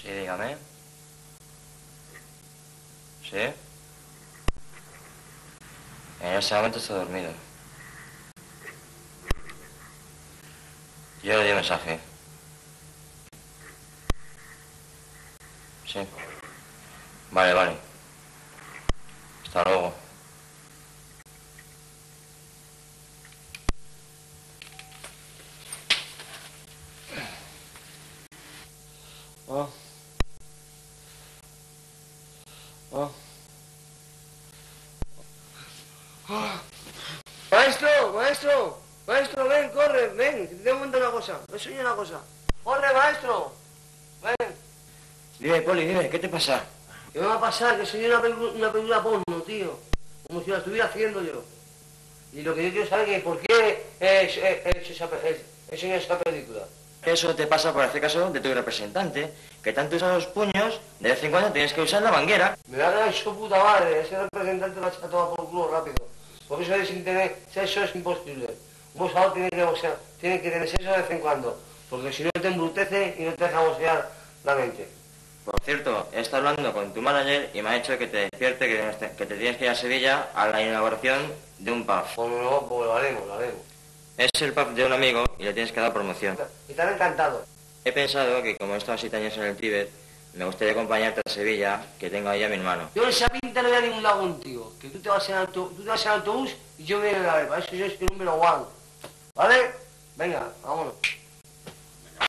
Sí, dígame. ¿Sí? En ese momento está dormido. Yo le di un mensaje. Sí. Vale. Hasta luego. Maestro, ven, corre, ven, que te cuento una cosa, me sueño una cosa. ¡Corre, maestro! Ven. Dime, Poli, dime, ¿qué te pasa? ¿Qué me va a pasar? Que soñé una película porno, tío. Como si la estuviera haciendo yo. Y lo que yo quiero saber es por qué he soñado esa película. Eso te pasa por hacer caso de tu representante, que tanto usa los puños, de vez en cuando tienes que usar la manguera. Me va a dar su puta madre, ese representante la echa toda por el culo rápido. Porque eso es internet, eso es imposible. Un boxeador tiene que tener sexo de vez en cuando, porque si no te embrutece y no te deja boxear la mente. Por cierto, he estado hablando con tu manager y me ha dicho que te despierte, que te tienes que ir a Sevilla a la inauguración de un pub. Bueno, pues lo haremos. Es el pub de un amigo y le tienes que dar promoción. Y te han encantado. He pensado que como he estado 7 años en el Tíbet, me gustaría acompañarte a Sevilla, que tengo ahí a mi hermano. Yo en esa pinta no voy a ningún lado contigo, que tú te vas en autobús y yo voy en la arepa. Eso yo soy el número 1. ¿Vale? Venga, vámonos.